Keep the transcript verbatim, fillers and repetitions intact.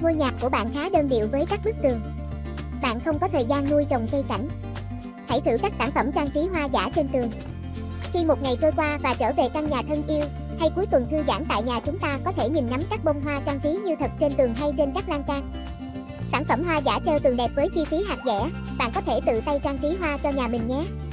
Ngôi nhà của bạn khá đơn điệu với các bức tường. Bạn không có thời gian nuôi trồng cây cảnh. Hãy thử các sản phẩm trang trí hoa giả trên tường. Khi một ngày trôi qua và trở về căn nhà thân yêu, hay cuối tuần thư giãn tại nhà, chúng ta có thể nhìn ngắm các bông hoa trang trí như thật trên tường hay trên các lan can. Sản phẩm hoa giả treo tường đẹp với chi phí hạt rẻ, bạn có thể tự tay trang trí hoa cho nhà mình nhé.